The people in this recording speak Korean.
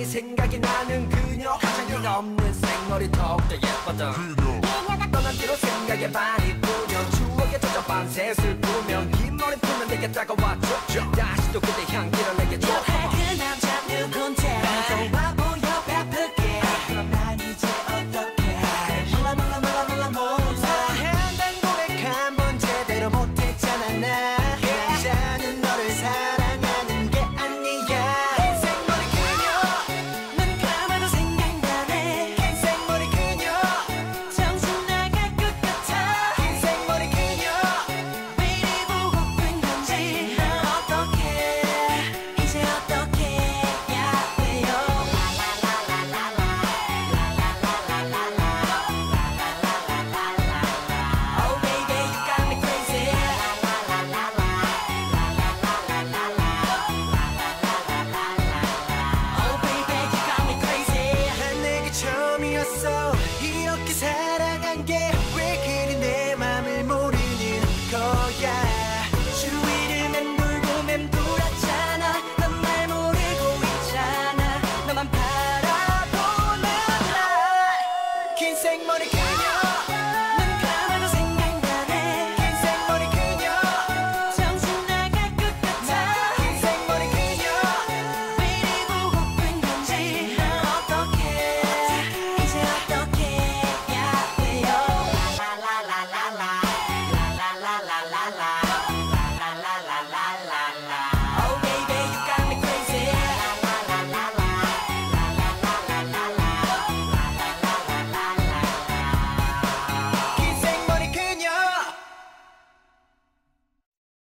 많이 생각이 나는 그녀. 가장기가 없는 생얼이 더욱더 예뻤던 그녀가 떠난 뒤로 생각에 반이 꾸며 추억에 젖어 밤새 슬프며 긴 머리 풀면 내게 다가왔죠. 다시 또 그대 향기를 내게 줘. 그 남자 누군데